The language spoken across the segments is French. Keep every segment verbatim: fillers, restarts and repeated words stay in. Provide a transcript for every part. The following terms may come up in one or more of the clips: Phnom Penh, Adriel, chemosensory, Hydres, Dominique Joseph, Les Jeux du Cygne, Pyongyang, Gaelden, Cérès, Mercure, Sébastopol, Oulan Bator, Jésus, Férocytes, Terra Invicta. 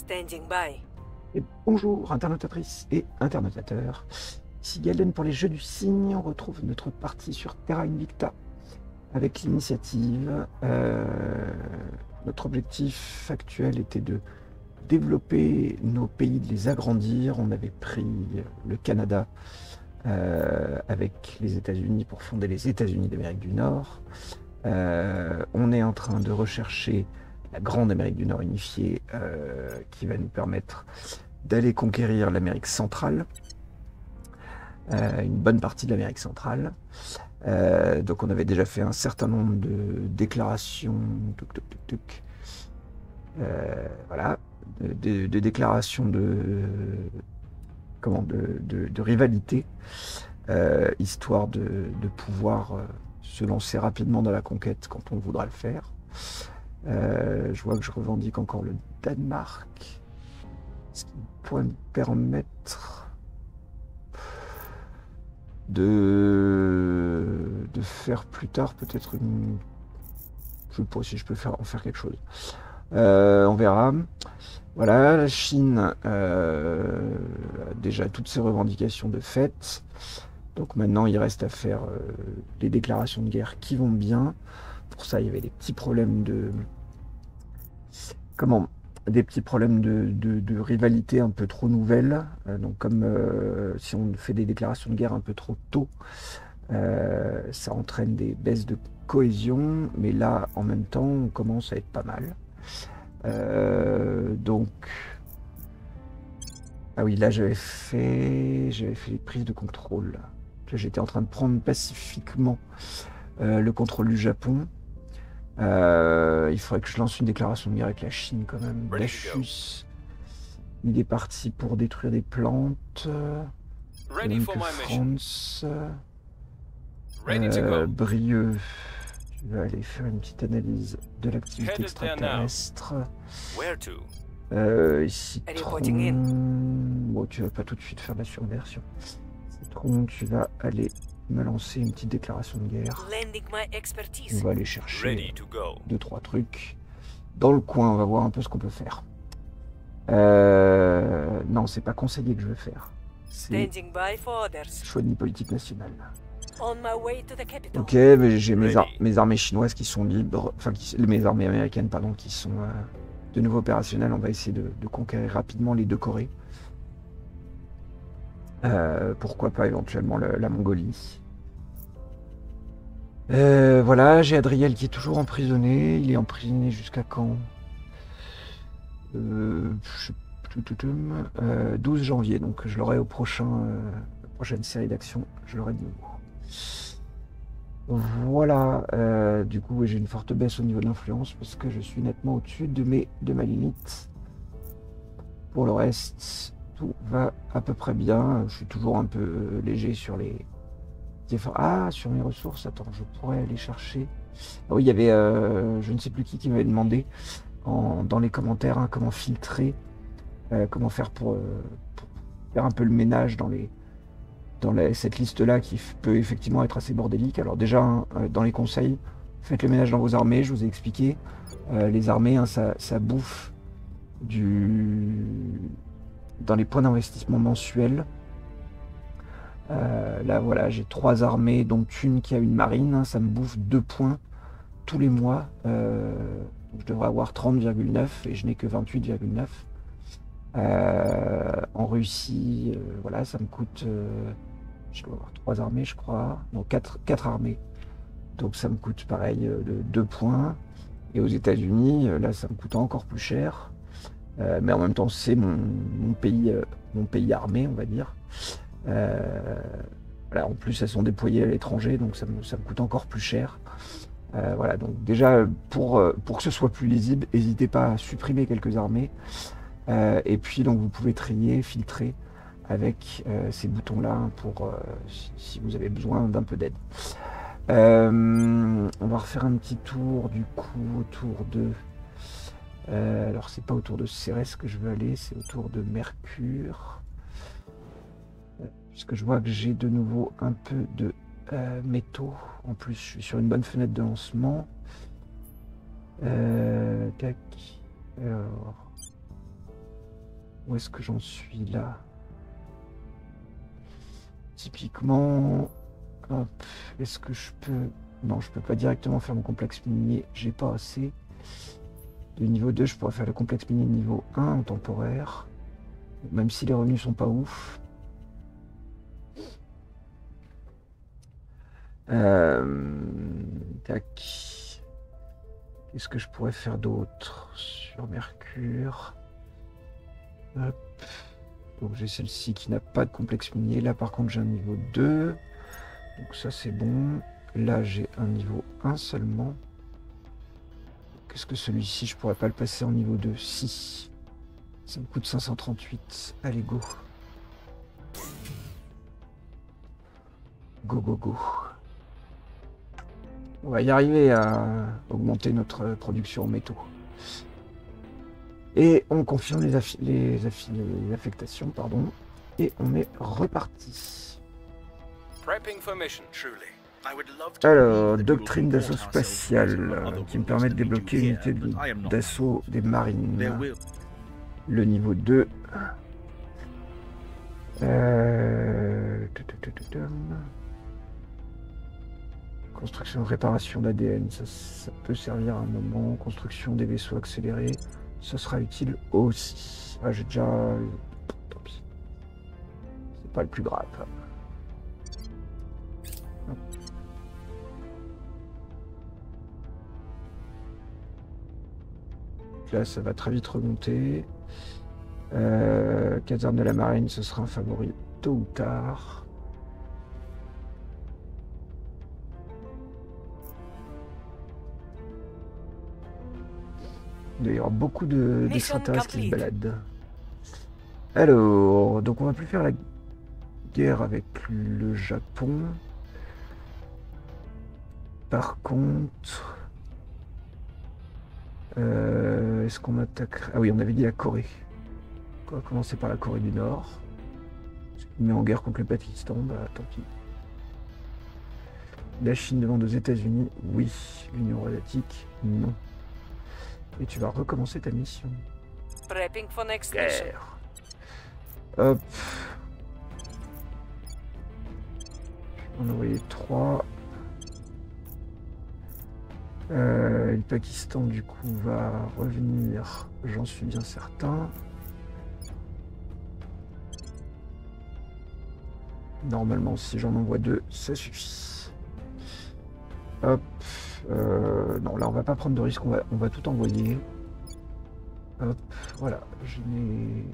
Standing by. Et bonjour, internautatrices et internautateurs. Ici Gaelden pour les Jeux du Cygne. On retrouve notre partie sur Terra Invicta avec l'initiative. Euh, notre objectif actuel était de développer nos pays, de les agrandir. On avait pris le Canada euh, avec les États-Unis pour fonder les États-Unis d'Amérique du Nord. Euh, on est en train de rechercher la grande Amérique du Nord unifiée euh, qui va nous permettre d'aller conquérir l'Amérique centrale, euh, une bonne partie de l'Amérique centrale. Euh, donc on avait déjà fait un certain nombre de déclarations, tuc, tuc, tuc, tuc. Euh, voilà, de, de, de déclarations de, comment, de, de, de rivalité, euh, histoire de, de pouvoir se lancer rapidement dans la conquête quand on voudra le faire. Euh, je vois que je revendique encore le Danemark, ce qui pourrait me permettre de, de faire plus tard peut-être une... Je ne sais pas si je peux faire, en faire quelque chose. Euh, on verra. Voilà, la Chine euh, a déjà toutes ses revendications de fait. Donc maintenant, il reste à faire euh, les déclarations de guerre qui vont bien. Pour ça, il y avait des petits problèmes de comment des petits problèmes de, de, de rivalité un peu trop nouvelle. Euh, donc comme euh, si on fait des déclarations de guerre un peu trop tôt, euh, ça entraîne des baisses de cohésion. Mais là, en même temps, on commence à être pas mal. Euh, donc ah oui, là j'avais fait j'avais fait les prises de contrôle. J'étais en train de prendre pacifiquement Euh, le contrôle du Japon. Euh, il faudrait que je lance une déclaration de guerre avec la Chine quand même. Dachus, il est parti pour détruire des plantes. Ready for my France. Euh, Brieux, tu vas aller faire une petite analyse de l'activité extraterrestre. Euh, ici, bon, tu vas pas tout de suite faire la surversion. Citron, tu vas aller me lancer une petite déclaration de guerre. On va aller chercher deux trois trucs dans le coin. On va voir un peu ce qu'on peut faire. Euh... Non, c'est pas conseiller que je veux faire. C'est choix de politique nationale. Ok, mais j'ai mes, ar mes armées chinoises qui sont libres, enfin qui... mes armées américaines, pardon, qui sont euh, de nouveau opérationnelles. On va essayer de, de conquérir rapidement les deux Corées. Euh, pourquoi pas éventuellement le, la Mongolie. Euh, voilà, j'ai Adriel qui est toujours emprisonné. Il est emprisonné jusqu'à quand? euh, euh, douze janvier, donc je l'aurai au prochain, euh, prochaine série d'actions. Je l'aurai de nouveau. Voilà, euh, du coup j'ai une forte baisse au niveau de l'influence parce que je suis nettement au-dessus de, mes, de ma limite. Pour le reste... Tout va à peu près bien. Je suis toujours un peu léger sur les... Ah, sur mes ressources. Attends, je pourrais aller chercher... Ah oui, il y avait... Euh, je ne sais plus qui qui m'avait demandé en, dans les commentaires hein, comment filtrer, euh, comment faire pour, euh, pour faire un peu le ménage dans, les, dans la, cette liste-là qui peut effectivement être assez bordélique. Alors déjà, hein, dans les conseils, faites le ménage dans vos armées. Je vous ai expliqué. Euh, les armées, hein, ça, ça bouffe du... dans les points d'investissement mensuels. Euh, là voilà, j'ai trois armées, dont une qui a une marine, hein, ça me bouffe deux points tous les mois. Euh, donc je devrais avoir trente virgule neuf et je n'ai que vingt-huit virgule neuf. Euh, en Russie, euh, voilà, ça me coûte, euh, je dois avoir trois armées je crois, non quatre, quatre armées. Donc ça me coûte pareil euh, de deux points. Et aux États-Unis, euh, là ça me coûte encore plus cher. Euh, mais en même temps, c'est mon, mon, pays, euh, mon pays armé, on va dire. Euh, voilà, en plus, elles sont déployées à l'étranger, donc ça me, ça me coûte encore plus cher. Euh, voilà, donc déjà, pour, pour que ce soit plus lisible, n'hésitez pas à supprimer quelques armées. Euh, et puis, donc, vous pouvez trier, filtrer avec euh, ces boutons-là hein, pour euh, si, si vous avez besoin d'un peu d'aide. Euh, on va refaire un petit tour, du coup, autour de... Euh, alors c'est pas autour de Cérès que je veux aller, c'est autour de Mercure. Euh, puisque je vois que j'ai de nouveau un peu de euh, métaux. En plus je suis sur une bonne fenêtre de lancement. Euh, tac. Alors, Où est-ce que j'en suis là? Typiquement, hop, est-ce que je peux... Non, je peux pas directement faire mon complexe minier, j'ai pas assez. De niveau deux, je pourrais faire le complexe minier de niveau un en temporaire. Même si les revenus sont pas ouf. Euh... Tac. Qu'est-ce que je pourrais faire d'autre sur Mercure? Hop. Donc j'ai celle-ci qui n'a pas de complexe minier. Là par contre j'ai un niveau deux. Donc ça c'est bon. Là j'ai un niveau un seulement. Qu'est-ce que celui-ci, je pourrais pas le passer en niveau deux? Si. Ça me coûte cinq cent trente-huit. Allez go. Go go go. On va y arriver à augmenter notre production en métaux. Et on confirme les, affi les, affi les affectations, pardon, et on est reparti. Alors, doctrine d'assaut spatiale, qui me permet de débloquer l'unité d'assaut des marines. Le niveau deux. Euh... Construction, réparation d'A D N, ça, ça peut servir à un moment. Construction des vaisseaux accélérés. Ce sera utile aussi. Ah, j'ai déjà... Tant pis. C'est pas le plus grave. Hop. Là, ça va très vite remonter. Euh, caserne de la marine, ce sera un favori tôt ou tard. Il doit y avoir beaucoup de extraterrestres qui se baladent. Alors, donc on va plus faire la guerre avec le Japon. Par contre, euh, est-ce qu'on attaque? Ah oui, on avait dit la Corée. On va commencer par la Corée du Nord. On met en guerre contre le Pakistan, bah tant pis. La Chine demande aux États-Unis, oui. L'Union asiatique, non. Et tu vas recommencer ta mission. Prepping for next mission. Hop. On a envoyé trois. Euh, le Pakistan, du coup, va revenir, j'en suis bien certain. Normalement, si j'en envoie deux, ça suffit. Hop. Euh, non, là on va pas prendre de risque, on va, on va tout envoyer. Hop, voilà, je n'ai...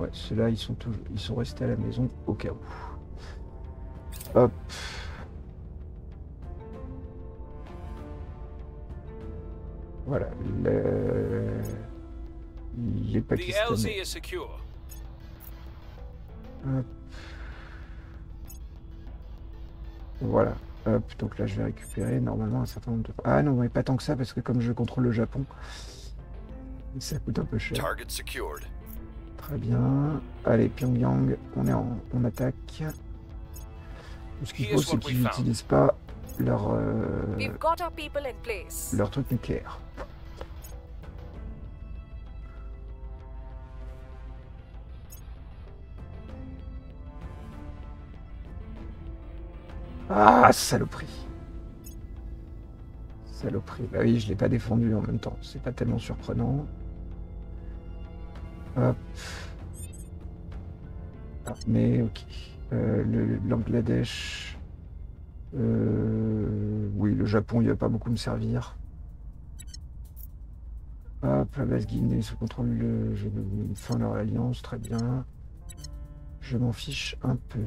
Ouais, ceux-là, ils sont toujours... ils sont restés à la maison au cas où. Hop. Voilà, le... les Pakistanais. Hop. Voilà, hop, donc là je vais récupérer normalement un certain nombre de... Ah non, mais pas tant que ça, parce que comme je contrôle le Japon, ça coûte un peu cher. Très bien, allez Pyongyang, on est en... on attaque. Ce qu'il faut, c'est qu'ils n'utilisent pas leur, euh... leur truc nucléaire. Ah, saloperie. Saloperie. Bah oui, je l'ai pas défendu en même temps. C'est pas tellement surprenant. Hop. Ah, mais ok. Euh, le Bangladesh. Euh, oui, le Japon, il va pas beaucoup me servir. Hop, la base Guinée sous contrôle. Le... Je me fin leur alliance. Très bien. Je m'en fiche un peu.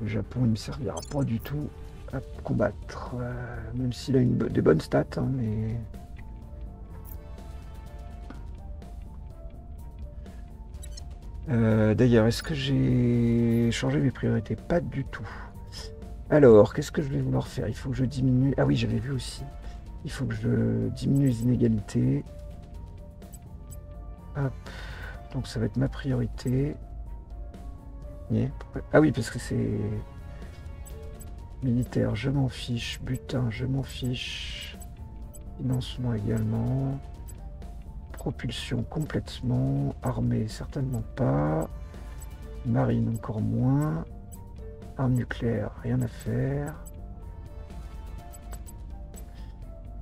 Le Japon, il me servira pas du tout à combattre, euh, même s'il a une, des bonnes stats, hein, mais... Euh, d'ailleurs, est-ce que j'ai changé mes priorités? Pas du tout. Alors, qu'est-ce que je vais vouloir faire? Il faut que je diminue... Ah oui, j'avais vu aussi. Il faut que je diminue les inégalités. Hop. Donc ça va être ma priorité. Yeah. Ah oui, parce que c'est... Militaire, je m'en fiche. Butin, je m'en fiche. Financement également. Propulsion complètement. Armée, certainement pas. Marine, encore moins. Arme nucléaire, rien à faire.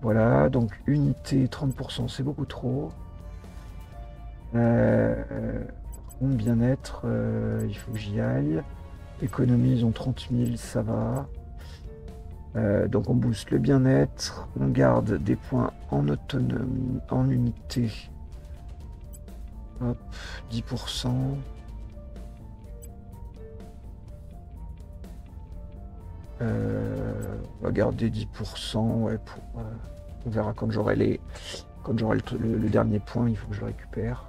Voilà, donc unité trente pour cent, c'est beaucoup trop. Euh, euh, bien-être, euh, il faut que j'y aille. Économie, ils ont trente mille, ça va. Euh, donc on booste le bien-être, on garde des points en autonomie, en unité. Hop, dix pour cent. Euh, on va garder dix pour cent, ouais, pour, euh, on verra quand j'aurai les, quand j'aurai le, le, le dernier point, il faut que je le récupère.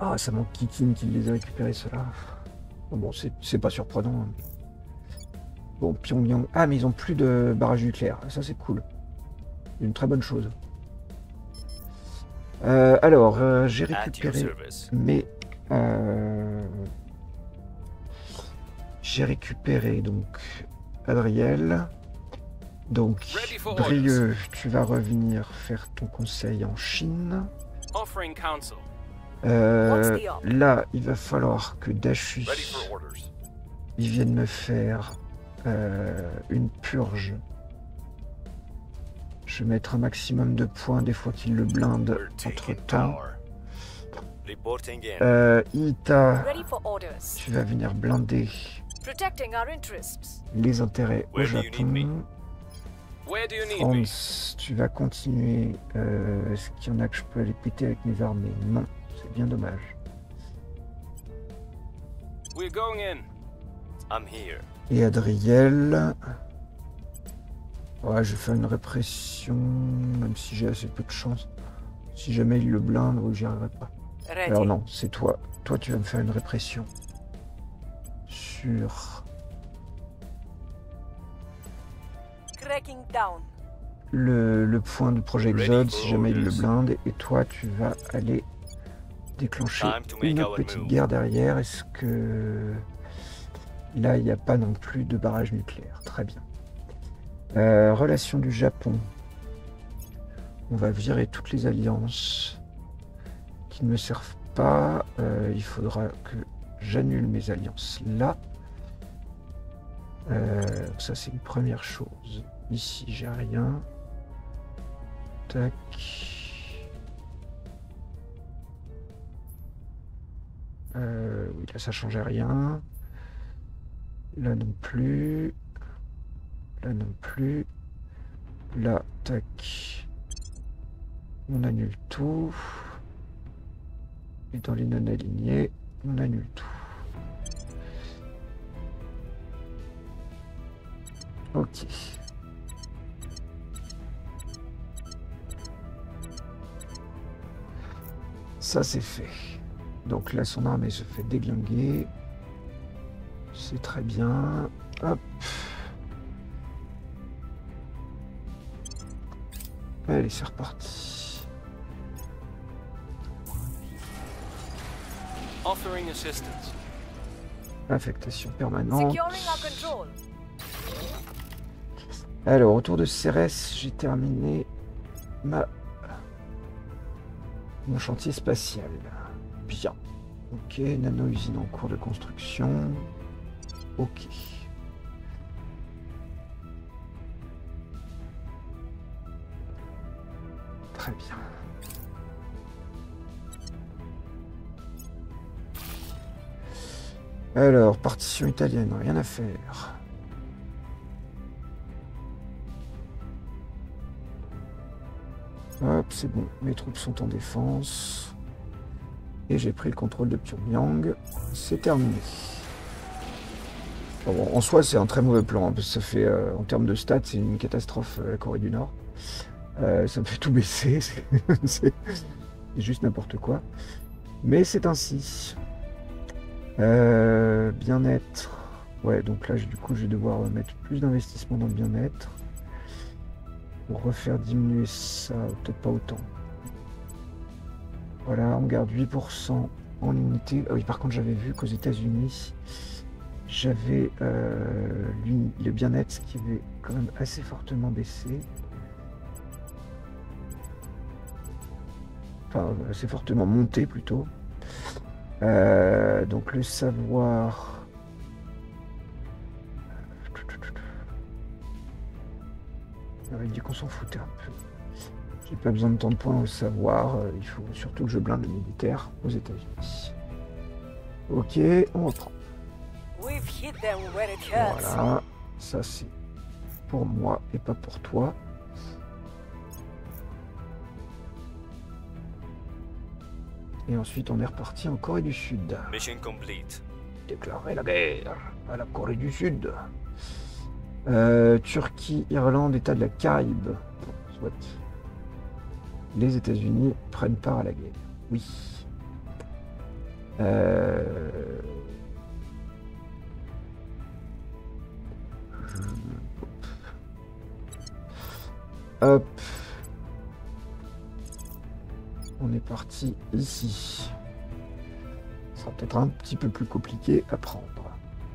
Ah, ça manque Kikine qui les a récupérés, ceux-là. Bon, c'est pas surprenant. Bon, Pyongyang... Ah, mais ils ont plus de barrage nucléaire. Ça, c'est cool. Une très bonne chose. Euh, alors, euh, j'ai récupéré... Mais... Euh, j'ai récupéré, donc, Adriel. Donc, Brieux, tu vas revenir faire ton conseil en Chine. Euh, là, il va falloir que Dashus il vienne me faire euh, une purge. Je vais mettre un maximum de points, des fois qu'il le blinde entre temps. Euh, Ita, tu vas venir blinder les intérêts au Japon. France, tu vas continuer. Euh, Est-ce qu'il y en a que je peux aller péter avec mes armées? Non. C'est bien dommage. We're going in. I'm here. Et Adriel. Ouais, je fais une répression, même si j'ai assez peu de chance. Si jamais il le blinde, j'y arriverai pas. Ready. Alors non, c'est toi. Toi, tu vas me faire une répression. Sur... Cracking down. Le, le point du projet Exode, si jamais il le blinde. Et toi, tu vas aller... déclencher une autre petite guerre derrière. Est-ce que là il n'y a pas non plus de barrage nucléaire? Très bien. Euh, relation du Japon, on va virer toutes les alliances qui ne me servent pas. Euh, il faudra que j'annule mes alliances là. Euh, ça c'est une première chose. Ici j'ai rien. Tac. Euh, oui, là ça changeait rien. Là non plus. Là non plus. Là, tac. On annule tout. Et dans les non alignés, on annule tout. Ok. Ça c'est fait. Donc là, son armée se fait déglinguer. C'est très bien. Hop. Allez, c'est reparti. Affectation permanente. Alors, autour de Cérès, j'ai terminé ma... mon chantier spatial. Bien. Ok, nano-usine en cours de construction. Ok. Très bien. Alors, partition italienne, rien à faire. Hop, c'est bon, mes troupes sont en défense. Et j'ai pris le contrôle de Pyongyang. C'est terminé. Bon, en soi, c'est un très mauvais plan. Hein, parce que ça fait, euh, en termes de stats, c'est une catastrophe, euh, la Corée du Nord. Euh, ça me fait tout baisser. C'est juste n'importe quoi. Mais c'est ainsi. Euh, bien-être. Ouais, donc là, du coup, je vais devoir mettre plus d'investissement dans le bien-être. Pour refaire diminuer ça, peut-être pas autant. Voilà, on garde huit pour cent en unité. Ah oui, par contre, j'avais vu qu'aux États-Unis, j'avais euh, le bien-être qui avait quand même assez fortement baissé. Enfin, assez fortement monté plutôt. Euh, donc le savoir... Il dit qu'on s'en foutait un peu. J'ai pas besoin de tant de points au savoir. Il faut surtout que je blinde le militaire aux États-Unis. Ok, on reprend. Voilà, ça c'est pour moi et pas pour toi. Et ensuite on est reparti en Corée du Sud. Mission complete. Déclarer la guerre à la Corée du Sud. Euh, Turquie, Irlande, État de la Caraïbe. Soit. Les États-Unis prennent part à la guerre. Oui. Euh... Hop. On est parti ici. Ça sera peut-être un petit peu plus compliqué à prendre.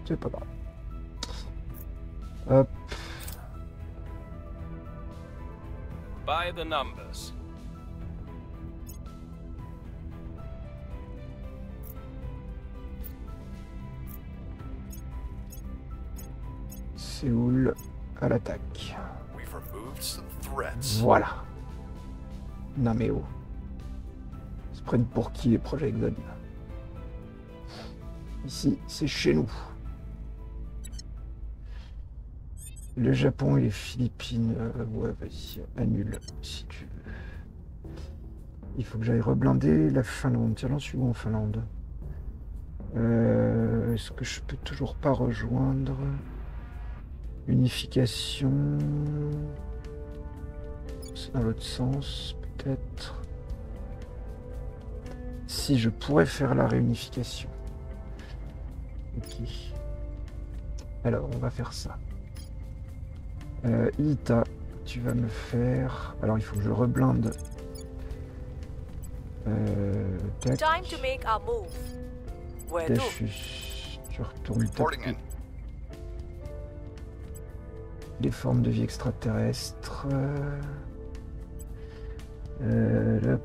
C'est pas grave. Hop. By the numbers. Séoul à l'attaque. Voilà. Non mais oh. Ils se prennent pour qui les projets Gaelden? Ici, c'est chez nous. Le Japon et les Philippines, euh, ouais, vas-y, annule si tu veux. Il faut que j'aille reblander la Finlande. Tiens, l'en suis où en Finlande? euh, Est-ce que je peux toujours pas rejoindre? Unification. C'est dans l'autre sens, peut-être. Si je pourrais faire la réunification. Ok. Alors, on va faire ça. Euh, Ita, tu vas me faire... Alors, il faut que je reblinde. Euh, tac. Tachus, tu retournes ta... Des formes de vie extraterrestres. Euh, là,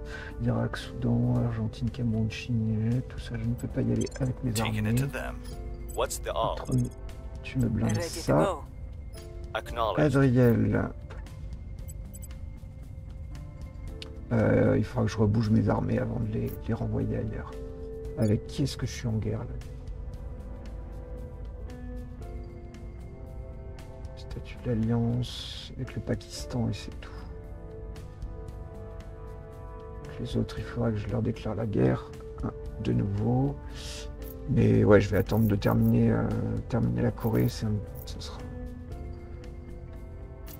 Irak, Soudan, Argentine, Cameroun, Chine, tout ça, je ne peux pas y aller avec mes armées. Entre, tu me blindes ça. Adriel. Euh, il faudra que je rebouge mes armées avant de les, les renvoyer ailleurs. Avec qui est-ce que je suis en guerre là? Statut de l'Alliance avec le Pakistan et c'est tout. Avec les autres, il faudra que je leur déclare la guerre. Ah, de nouveau. Mais ouais, je vais attendre de terminer, euh, terminer la Corée. Ça sera...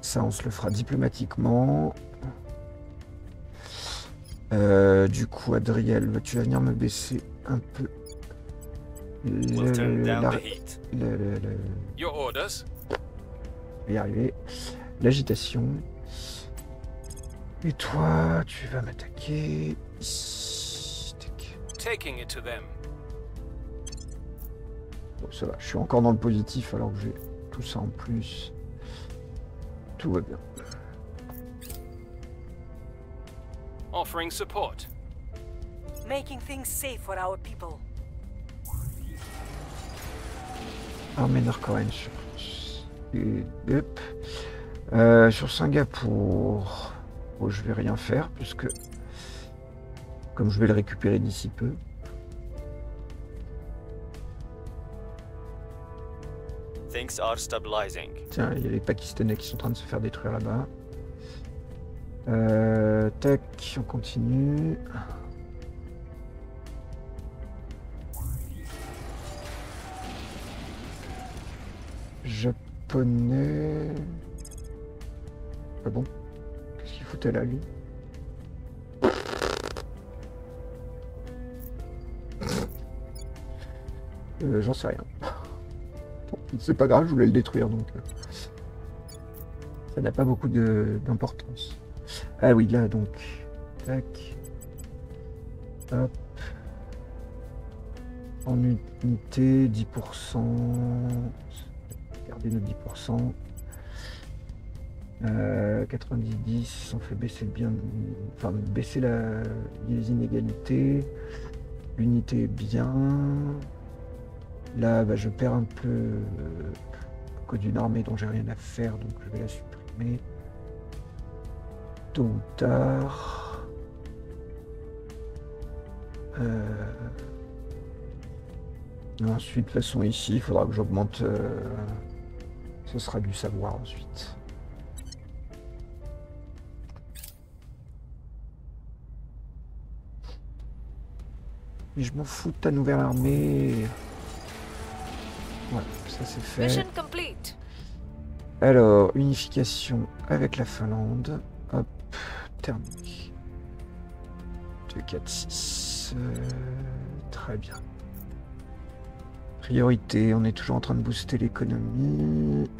Ça, on se le fera diplomatiquement. Euh, du coup, Adriel, tu vas venir me baisser un peu. Le, le, la, le, le, le... Je vais y arriver. L'agitation. Et toi, tu vas m'attaquer. Bon, ça va, je suis encore dans le positif alors que j'ai tout ça en plus. Tout va bien. Offering support. Making things safe for our people. Armée nord-coréenne sur... Euh, sur Singapour. Bon, je vais rien faire puisque comme je vais le récupérer d'ici peu. Tiens, il y a les Pakistanais qui sont en train de se faire détruire là-bas. Euh, tac, on continue. Japonais... Ah bon? Qu'est-ce qu'il foutait là, lui? euh, J'en sais rien. C'est pas grave, je voulais le détruire, donc ça n'a pas beaucoup d'importance. Ah oui, là, donc, tac. Hop. En unité, dix pour cent. Regardez nos dix pour cent. Euh, quatre-vingt-dix, on fait baisser bien, enfin baisser la, les inégalités. L'unité est bien. Là, bah, je perds un peu euh, que d'une armée dont j'ai rien à faire, donc je vais la supprimer. Tôt ou tard. Euh... Ensuite, de toute façon, ici, il faudra que j'augmente. Euh... Ce sera du savoir ensuite. Mais je m'en fous de ta nouvelle armée. Voilà, ça c'est fait. Mission complete. Alors, unification avec la Finlande. Hop, thermique. deux, quatre, six. Euh, très bien. Priorité, on est toujours en train de booster l'économie.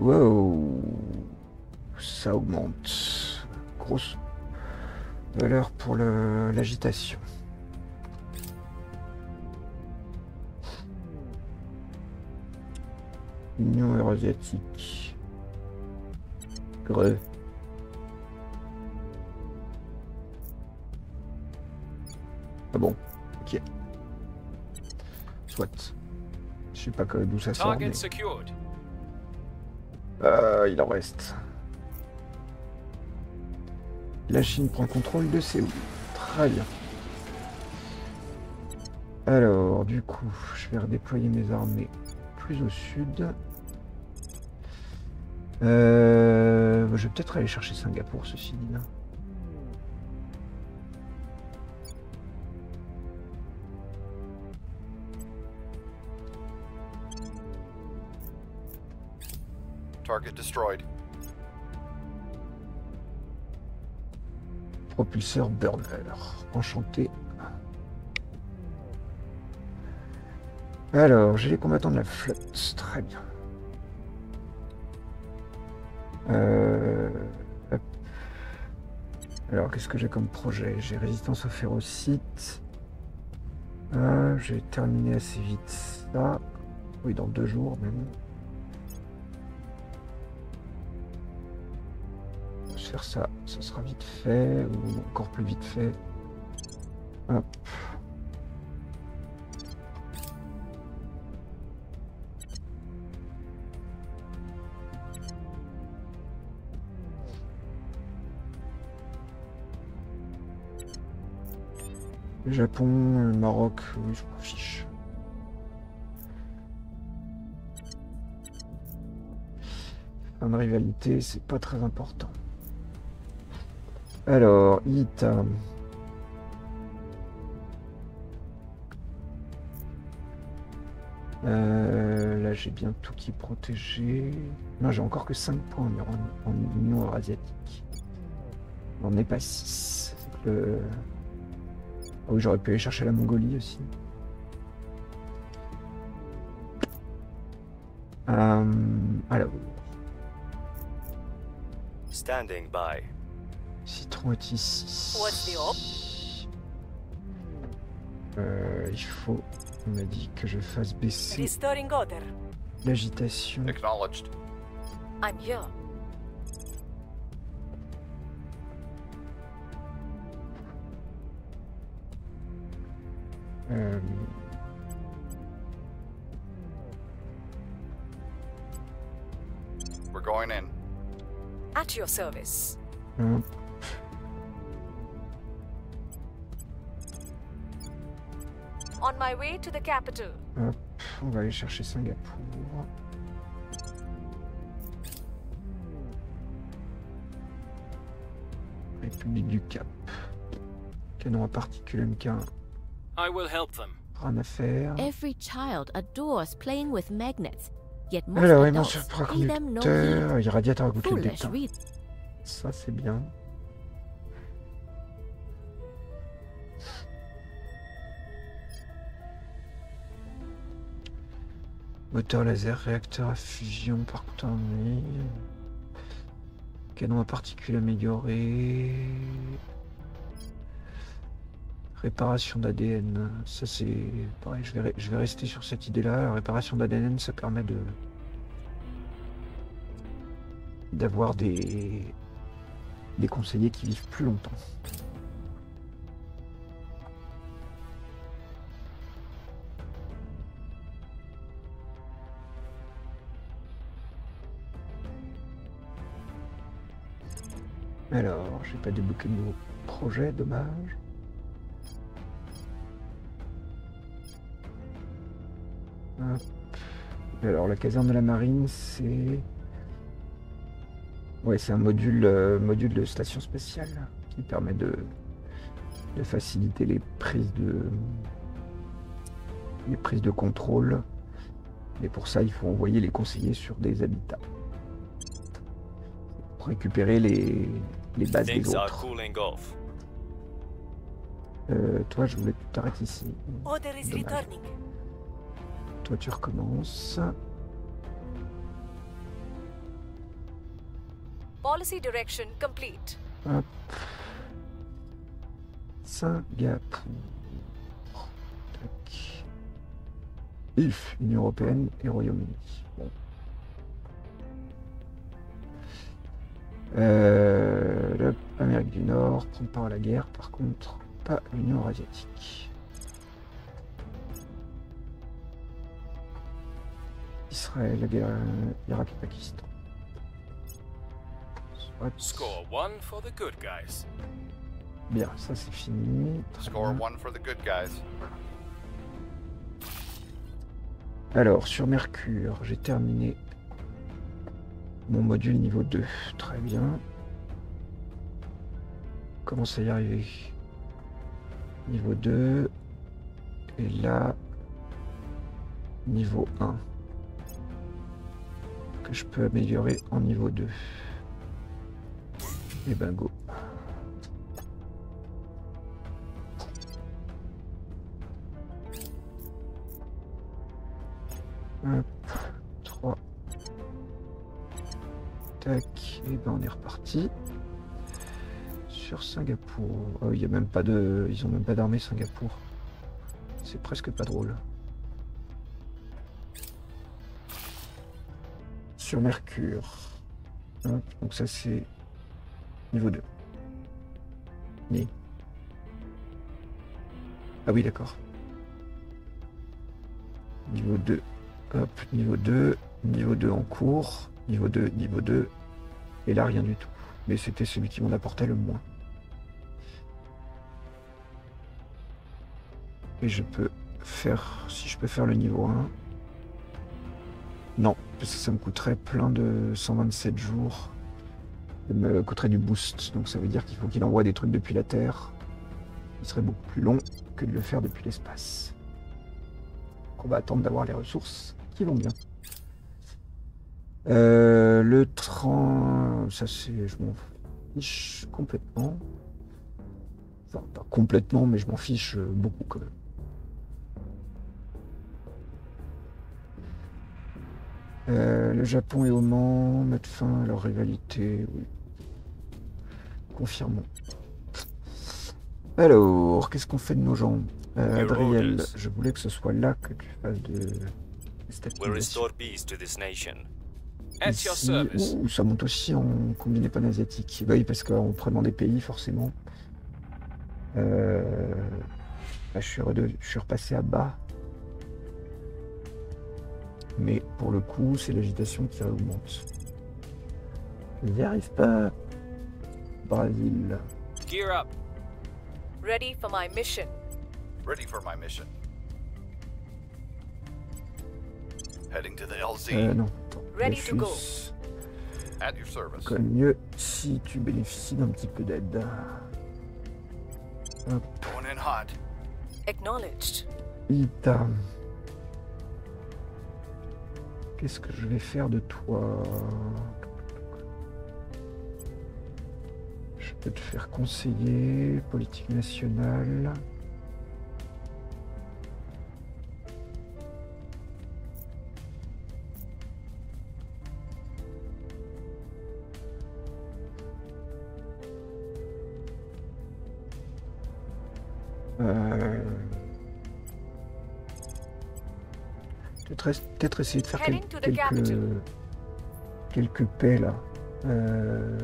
Wow. Ça augmente. Grosse valeur pour l'agitation. Union eurasiatique. Greux. Ah bon, ok. Soit. Je sais pas d'où ça sort. Mais... Euh, il en reste. La Chine prend contrôle de Séoul. Très bien. Alors, du coup, je vais redéployer mes armées plus au sud. Euh, je vais peut-être aller chercher Singapour, ceci dit là. Target destroyed. Propulseur burner. Enchanté. Alors, j'ai les combattants de la flotte. Très bien. Euh... Alors, qu'est-ce que j'ai comme projet? J'ai résistance aux férocytes. Ah, j'ai terminé assez vite ça. Oui, dans deux jours, mais bon. On va se faire ça. Ça sera vite fait, ou encore plus vite fait. Hop. Le Japon, le Maroc, oui, je m'en fiche. Une rivalité, c'est pas très important. Alors, I T A. Euh, là, j'ai bien tout qui est protégé. Non, j'ai encore que cinq points en, en, en Union Eurasiatique. On n'est pas six. Le... Ah oui, j'aurais pu aller chercher la Mongolie aussi. Euh, alors. Standing by. Citron est ici. Euh, il faut. On m'a dit que je fasse baisser l'agitation. Acknowledged. I'm here. Euh... We're going in. At your service. Mmh. On my way to the capital. Hop, on va aller chercher Singapour. République du Cap. Canon à particules M K un. I will help them. Rien à faire. Every child adores playing with magnets. Yet most Alors, adults see them no need. Irradiateur à gouttelette d'étain. Ça, c'est bien. Moteur laser, réacteur à fusion par tonnerie. Canon à particules amélioré. Réparation d'A D N, ça c'est pareil, je vais, je vais rester sur cette idée-là. La réparation d'A D N, ça permet de d'avoir des, des conseillers qui vivent plus longtemps. Alors, j'ai pas débloqué de nouveau projet, dommage. Alors la caserne de la marine, c'est ouais, c'est un module euh, module de station spatiale qui permet de, de faciliter les prises de les prises de contrôle. Mais pour ça, il faut envoyer les conseillers sur des habitats pour récupérer les, les bases des autres. Euh, toi, je voulais que tu t'arrêtes ici. Dommage. Toi, tu recommences. Policy direction complete. Hop. Singapour. Tac. I F, Union Européenne et Royaume-Uni. Bon. Euh, Amérique du Nord prend part à la guerre, par contre, pas l'Union Eurasiatique. Israël, la guerre Irak et Pakistan. Soit. Score one for the good guys. Bien, ça c'est fini. Score one for the good guys. Alors, sur Mercure, j'ai terminé mon module niveau deux. Très bien. Comment ça y arriver? Niveau deux. Et là, niveau un. Que je peux améliorer en niveau deux. Et bingo. un, trois. Tac. Et ben on est reparti. Sur Singapour. Oh, il y a même pas de. Ils ont même pas d'armée Singapour. C'est presque pas drôle. Sur Mercure. Hop, donc ça c'est niveau deux. Ni. Ah oui d'accord. Niveau deux. Hop, niveau deux. Niveau deux en cours. Niveau deux, niveau deux. Et là rien du tout. Mais c'était celui qui m'en apportait le moins. Et je peux faire. Si je peux faire le niveau un. Non, parce que ça me coûterait plein de cent vingt-sept jours. Ça me coûterait du boost. Donc ça veut dire qu'il faut qu'il envoie des trucs depuis la Terre. Ce serait beaucoup plus long que de le faire depuis l'espace. On va attendre d'avoir les ressources qui vont bien. Euh, le train... Ça c'est... Je m'en fiche complètement. Enfin, pas complètement, mais je m'en fiche beaucoup quand même. Euh, le Japon et Oman mettent fin à leur rivalité, oui. Confirmons. Alors, qu'est-ce qu'on fait de nos gens? euh, Adriel, je voulais que ce soit là que tu fasses de... Ici, ouh, ça monte aussi en combiné pan-asiatique. Bah oui, parce qu'en prenant des pays, forcément. Euh... Bah, je, suis redev... je suis repassé à bas. Mais pour le coup, c'est l'agitation qui augmente. Il n'y arrive pas. Brésil. Gear up. Ready for my mission. Ready for my mission. Heading to the L Z. Euh, non. Attends. Ready to go. At your service. Comme mieux si tu bénéficies d'un petit peu d'aide. Going in hot. Acknowledged. Ita. Qu'est-ce que je vais faire de toi? Je peux te faire conseiller, politique nationale. Euh... Peut-être essayer de faire quelques... quelques paix là. Euh...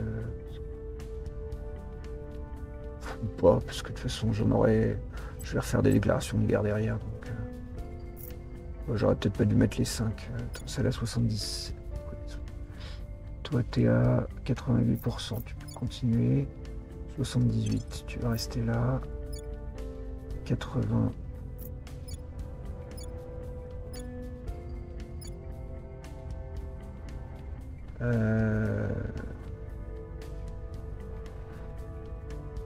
Ou pas, parce que de toute façon j'en aurais. Je vais refaire des déclarations de guerre derrière. Donc... J'aurais peut-être pas dû mettre les cinq. Celle à soixante-dix. Toi t'es à quatre-vingt-huit pour cent. Tu peux continuer. soixante-dix-huit. Tu vas rester là. quatre-vingts. Euh...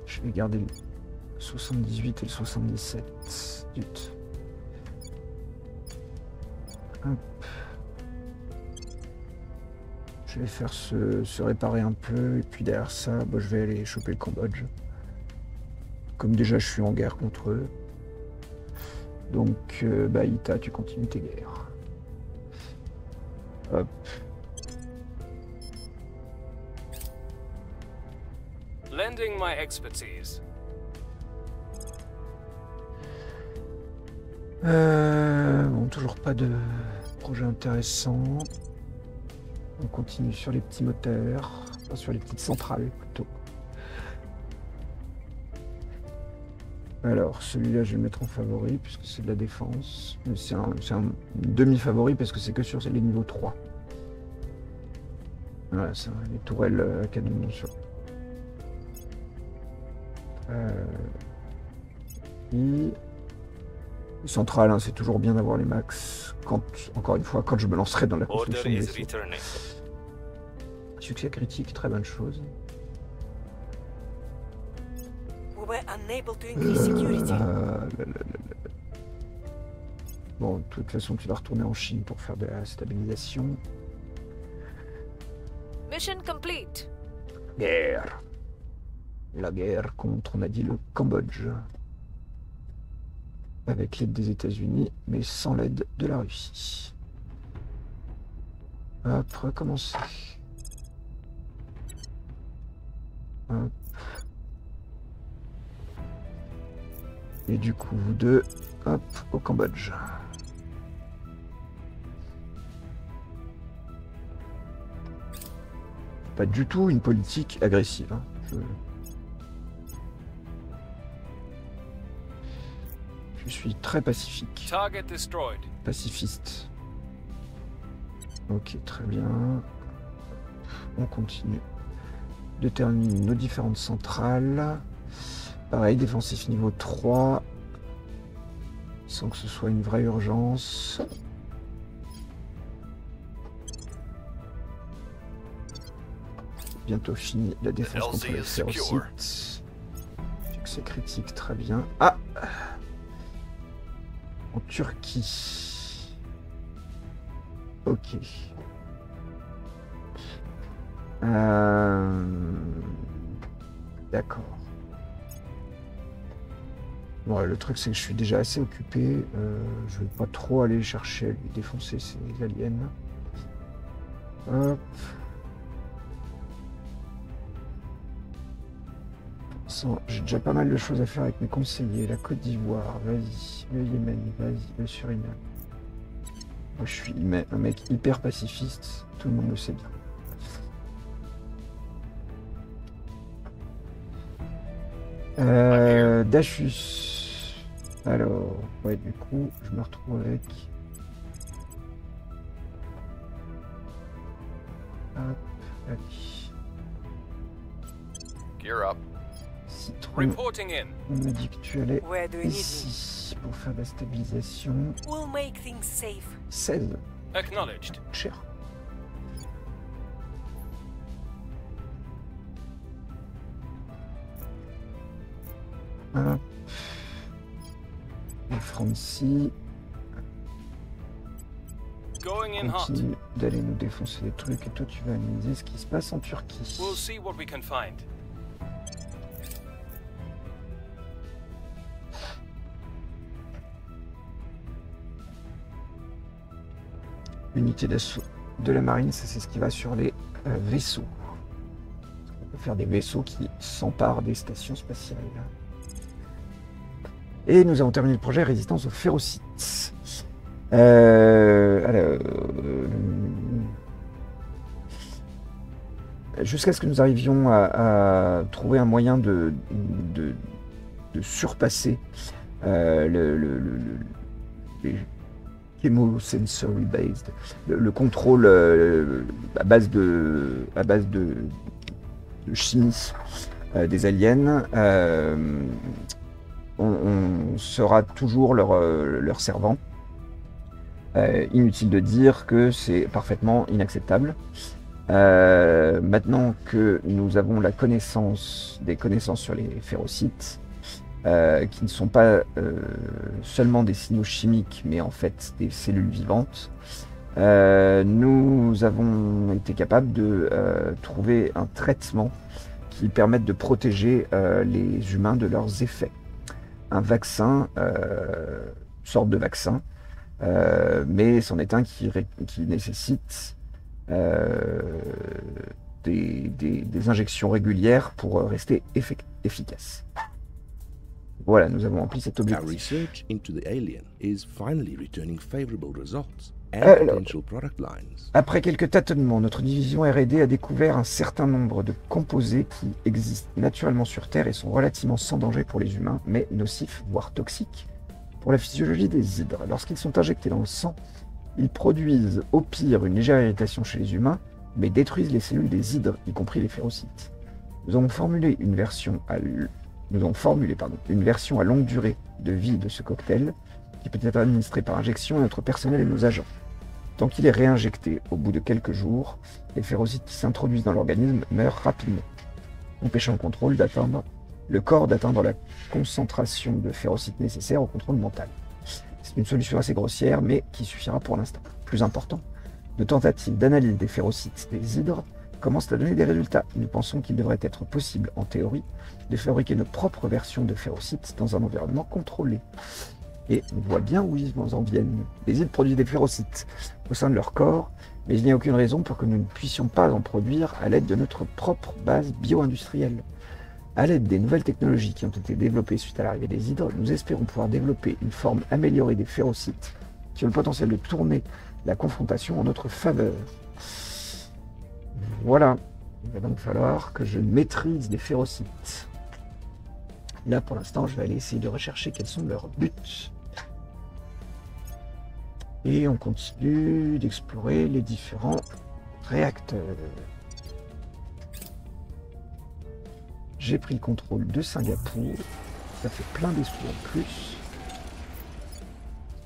Je vais garder le soixante-dix-huit et le soixante-dix-sept. Zut. Hop. Je vais faire se, se réparer un peu et puis derrière ça, bah, je vais aller choper le Cambodge. Comme déjà je suis en guerre contre eux. Donc euh, bah Ita, tu continues tes guerres. Hop. Lending my expertise. Euh, bon, toujours pas de projet intéressant. On continue sur les petits moteurs, enfin, sur les petites centrales plutôt. Alors celui-là, je vais le mettre en favori puisque c'est de la défense. C'est un, un demi-favori parce que c'est que sur les niveaux trois. Voilà, c'est les tourelles à canon non sûr. Euh, et centrale, hein, c'est toujours bien d'avoir les max. Quand, encore une fois, quand je me lancerai dans la construction des vaisseaux. Succès critique, très bonne chose. Euh, là, là, là, là. Bon, de toute façon, tu vas retourner en Chine pour faire de la stabilisation. Mission complete. Guerre. La guerre contre, on a dit, le Cambodge. Avec l'aide des États-Unis, mais sans l'aide de la Russie. Hop, recommencer. Hop. Et du coup, vous deux, hop, au Cambodge. Pas du tout une politique agressive. Hein. Je... Je suis très pacifique. Target destroyed. Pacifiste. Ok, très bien. On continue. Détermine nos différentes centrales. Pareil, défensif niveau trois. Sans que ce soit une vraie urgence. Bientôt fini la défense contre les Férocytes. Succès critique, très bien. Ah! En Turquie. Ok. Euh... D'accord. Bon, le truc, c'est que je suis déjà assez occupé. Euh, je vais pas trop aller chercher à lui défoncer ces aliens. Hop. J'ai déjà pas mal de choses à faire avec mes conseillers. La Côte d'Ivoire, vas-y. Le Yémen, vas-y. Le Suriname. Moi, je suis un mec hyper pacifiste. Tout le monde le sait bien. Euh, Dachus. Alors, ouais, du coup, je me retrouve avec... Hop, hop. Gear up. On me dit que tu allais ici pour faire de la stabilisation. seize. Acknowledged. Cher. Hop. Et Francie. Continue d'aller nous défoncer des trucs et toi tu vas analyser ce qui se passe en Turquie. We'll see what we can find. Unité d'assaut de la marine, ça c'est ce qui va sur les euh, vaisseaux. On peut faire des vaisseaux qui s'emparent des stations spatiales. Et nous avons terminé le projet Résistance aux Férocytes. Euh, alors... Jusqu'à ce que nous arrivions à, à trouver un moyen de, de, de surpasser euh, le, le, le, le, chemosensory based, le, le contrôle euh, à base de, à base de, de chimie euh, des aliens, euh, on, on sera toujours leur, leur servant. Euh, inutile de dire que c'est parfaitement inacceptable. Euh, maintenant que nous avons la connaissance, des connaissances sur les férocytes, euh, qui ne sont pas euh, seulement des signaux chimiques, mais en fait des cellules vivantes, euh, nous avons été capables de euh, trouver un traitement qui permette de protéger euh, les humains de leurs effets. Un vaccin, euh, sorte de vaccin, euh, mais c'en est un qui, qui nécessite Euh, des, des, des injections régulières pour rester efficace. Voilà, nous avons rempli cet objectif. Our research into the alien is finally returning favorable results and Alors, potential product lines. Après quelques tâtonnements, notre division R et D a découvert un certain nombre de composés qui existent naturellement sur Terre et sont relativement sans danger pour les humains, mais nocifs, voire toxiques, pour la physiologie des hydres. Lorsqu'ils sont injectés dans le sang, ils produisent au pire une légère irritation chez les humains, mais détruisent les cellules des hydres, y compris les férocytes. Nous avons formulé une version à, nous avons formulé, pardon, une version à longue durée de vie de ce cocktail, qui peut être administré par injection à notre personnel et nos agents. Tant qu'il est réinjecté, au bout de quelques jours, les férocytes qui s'introduisent dans l'organisme meurent rapidement, empêchant le contrôle d'atteindre le corps d'atteindre la concentration de férocytes nécessaire au contrôle mental. C'est une solution assez grossière, mais qui suffira pour l'instant. Plus important, nos tentatives d'analyse des férocytes des hydres commencent à donner des résultats. Nous pensons qu'il devrait être possible, en théorie, de fabriquer nos propres versions de férocytes dans un environnement contrôlé. Et on voit bien où ils en viennent. Les hydres produisent des férocytes au sein de leur corps, mais il n'y a aucune raison pour que nous ne puissions pas en produire à l'aide de notre propre base bio-industrielle. À l'aide des nouvelles technologies qui ont été développées suite à l'arrivée des hydres, nous espérons pouvoir développer une forme améliorée des férocytes qui ont le potentiel de tourner la confrontation en notre faveur. Voilà. Il va donc falloir que je maîtrise des férocytes. Là, pour l'instant, je vais aller essayer de rechercher quels sont leurs buts. Et on continue d'explorer les différents réacteurs. J'ai pris le contrôle de Singapour, ça fait plein d'espoir en plus.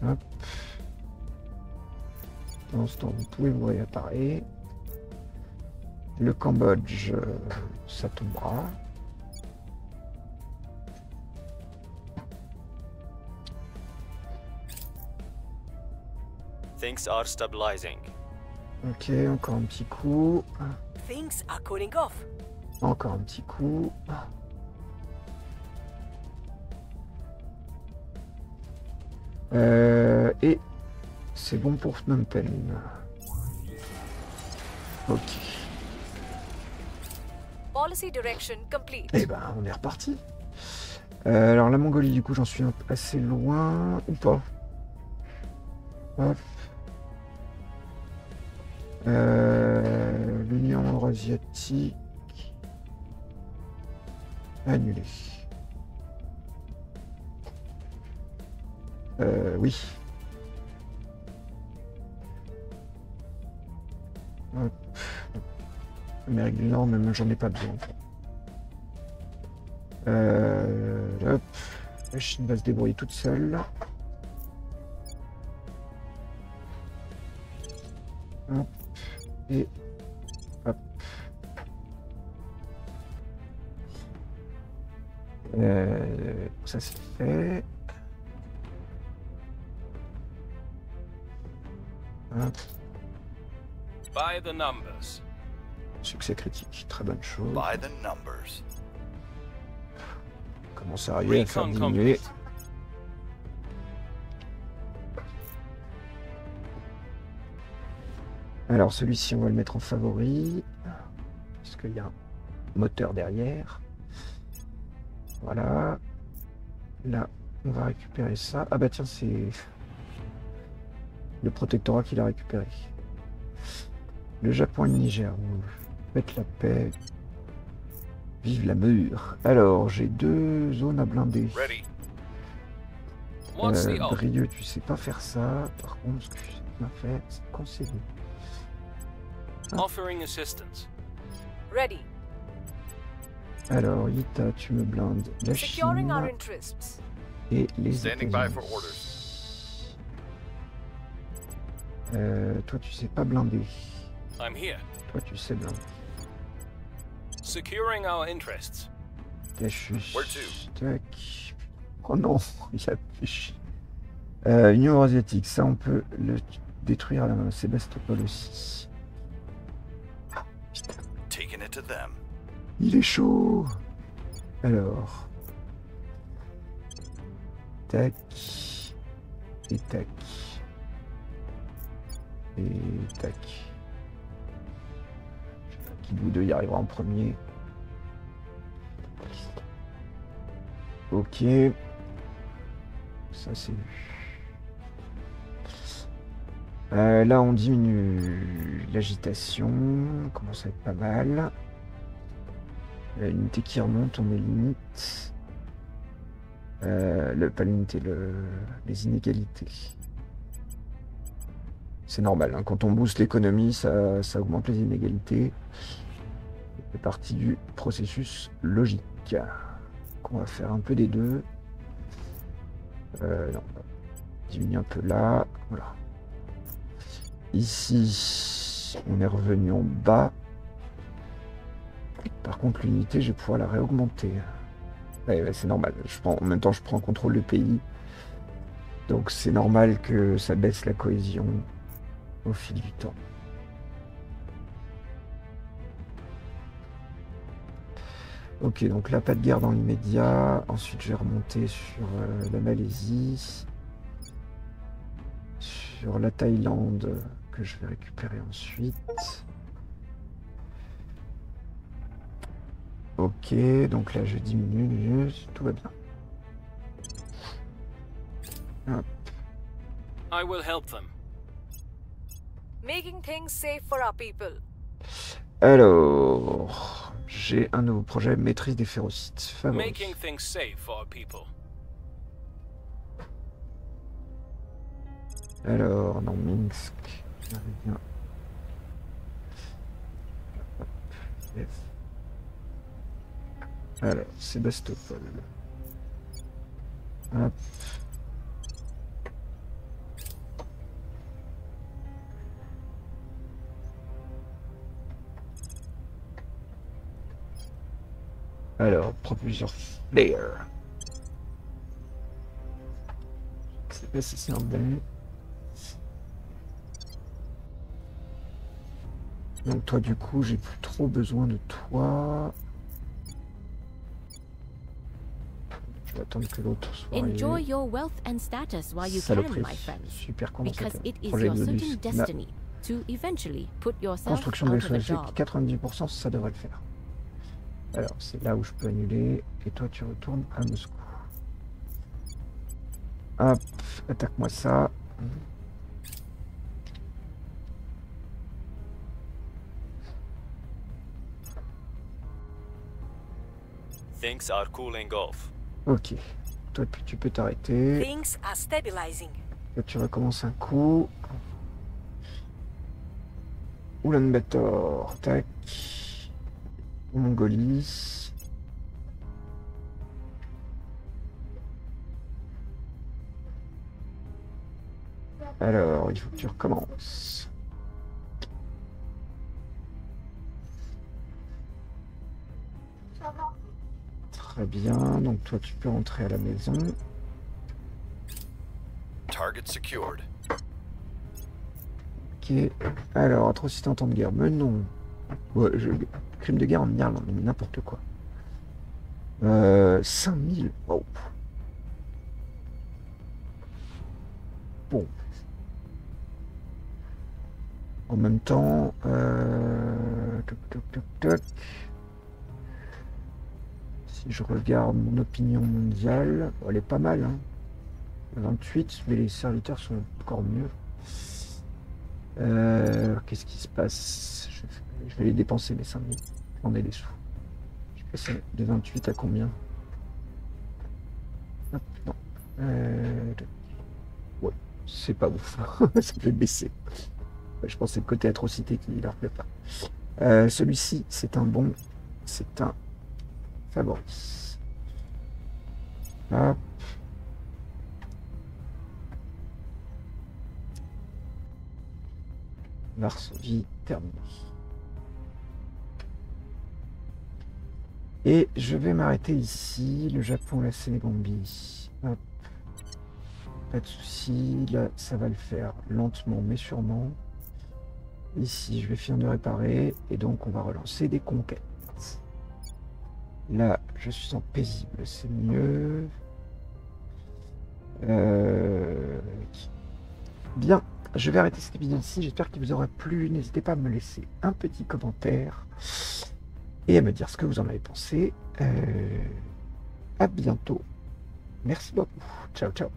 Hop. Pendant ce temps, vous pouvez vous réapparaître. Le Cambodge, ça tombera. Things are stabilizing. Ok, encore un petit coup. Things are cooling off. Encore un petit coup. Euh, et c'est bon pour Phnom Penh. Ok. Policy direction complete. Eh ben, on est reparti. Euh, alors la Mongolie, du coup, j'en suis assez loin ou pas. Hop. Euh, l'Union eurasiatique. Annulé. Euh, oui. Hop. Amérique du Nord, même j'en ai pas besoin. Euh, hop. La Chine va se débrouiller toute seule. Hop. Et... Euh, ça c'est fait. Hop. By the numbers. Succès critique, très bonne chose. By the numbers. Commence à arriver à faire diminuer. Alors celui-ci on va le mettre en favori parce qu'il y a un moteur derrière. Voilà, là On va récupérer ça. Ah bah tiens, c'est le protectorat qui l'a récupéré. Le Japon et le Niger. Faites la paix. Vive la mûre. Alors, j'ai deux zones à blinder. Euh, Brieux, tu sais pas faire ça. Par contre, ce que tu sais bien faire, c'est conseiller. Ah. Alors, Yita, tu me blindes la Chine et les États-Unis. Euh, toi, tu sais pas blinder. Toi, tu sais blinder. Securing our interests. Oh non, il y a plus. Euh, Union asiatique, ça on peut le détruire à la main. Sébastopol aussi. Ah, putain. Il est chaud. Alors. Tac. Et tac. Et tac. Je sais pas qui de vous deux y arrivera en premier. Ok. Ça c'est vu. Euh, là on diminue l'agitation. Commence à être pas mal. L'unité qui remonte, on est limite. Euh, le, pas l'unité, le, les inégalités. C'est normal, hein, quand on booste l'économie, ça, ça augmente les inégalités. C'est partie du processus logique. On va faire un peu des deux. Euh, non, on va diminuer un peu là. Voilà. Ici, on est revenu en bas. Par contre, l'unité, je vais pouvoir la réaugmenter. Ouais, ouais, c'est normal. Je prends, en même temps, je prends contrôle du pays. Donc, c'est normal que ça baisse la cohésion au fil du temps. Ok, donc là, pas de guerre dans l'immédiat. Ensuite, je vais remonter sur euh, la Malaisie. Sur la Thaïlande, que je vais récupérer ensuite. Ok, donc là, je diminue, tout va bien. Hop. I will help them. Making things safe for our people. Alors, j'ai un nouveau projet, maîtrise des férocytes. Favori. Making things safe for our people. Alors, non, Minsk. Bien. Yes. Alors, Sébastopol. Hop. Alors, propulseur flare. Je sais pas si c'est un bon. Donc toi du coup, j'ai plus trop besoin de toi. Je vais attendre que l'autre soit arrivé. Enjoy your wealth and status while you can, my friend. Super content. Because it is your certain destiny to eventually put yourself out of a job. quatre-vingt-dix pour cent, ça devrait le faire. Alors, c'est là où je peux annuler. Et toi, tu retournes à Moscou. Hop, attaque-moi ça. Things are cooling off. Ok. Toi, tu peux t'arrêter. Things are stabilizing. Là, tu recommences un coup. Oulan Bator, tac. Mongolie. Alors, il faut que tu recommences. Très bien, donc toi tu peux rentrer à la maison. Target secured. Ok, alors, atrocité en temps de guerre, mais non. Ouais, je... crime de guerre en Irlande, mais n'importe quoi. Euh, cinq mille. Oh. Bon. En même temps, euh... toc, toc, toc, toc. Si je regarde mon opinion mondiale, elle est pas mal, hein. vingt-huit, mais les serviteurs sont encore mieux. Euh, Qu'est-ce qui se passe? Je, je vais les dépenser, mes cinq mille. On est les sous. Je passe de vingt-huit à combien? Hop, non. Euh, ouais, c'est pas ouf. Ça peut baisser. Je pense que c'est le côté atrocité qui ne leur plaît pas. Euh, Celui-ci, c'est un bon. C'est un favori. Hop. Varsovie terminée. Et je vais m'arrêter ici. Le Japon, la Sénégambie. Hop. Pas de soucis. Là, ça va le faire lentement mais sûrement. Ici, je vais finir de réparer. Et donc, on va relancer des conquêtes. Là, je suis en paisible. C'est mieux. Euh... Bien. Je vais arrêter cette vidéo ici, j'espère qu'il vous aura plu, n'hésitez pas à me laisser un petit commentaire et à me dire ce que vous en avez pensé. Euh, à bientôt, merci beaucoup, ciao ciao.